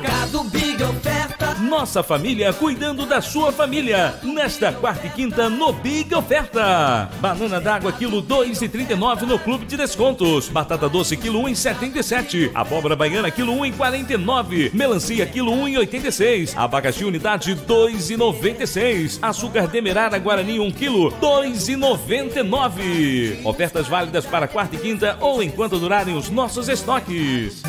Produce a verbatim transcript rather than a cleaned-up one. Mercado Big Oferta. Nossa família cuidando da sua família. Nesta quarta e quinta no Big Oferta. Banana d'água quilo dois e trinta e nove no Clube de Descontos. Batata doce quilo um e setenta e sete. Abóbora baiana quilo um e quarenta e nove. Melancia quilo um e oitenta e seis. Abacaxi unidade dois e noventa e seis. Açúcar demerara guarani um quilo dois e noventa e nove. Ofertas válidas para quarta e quinta ou enquanto durarem os nossos estoques.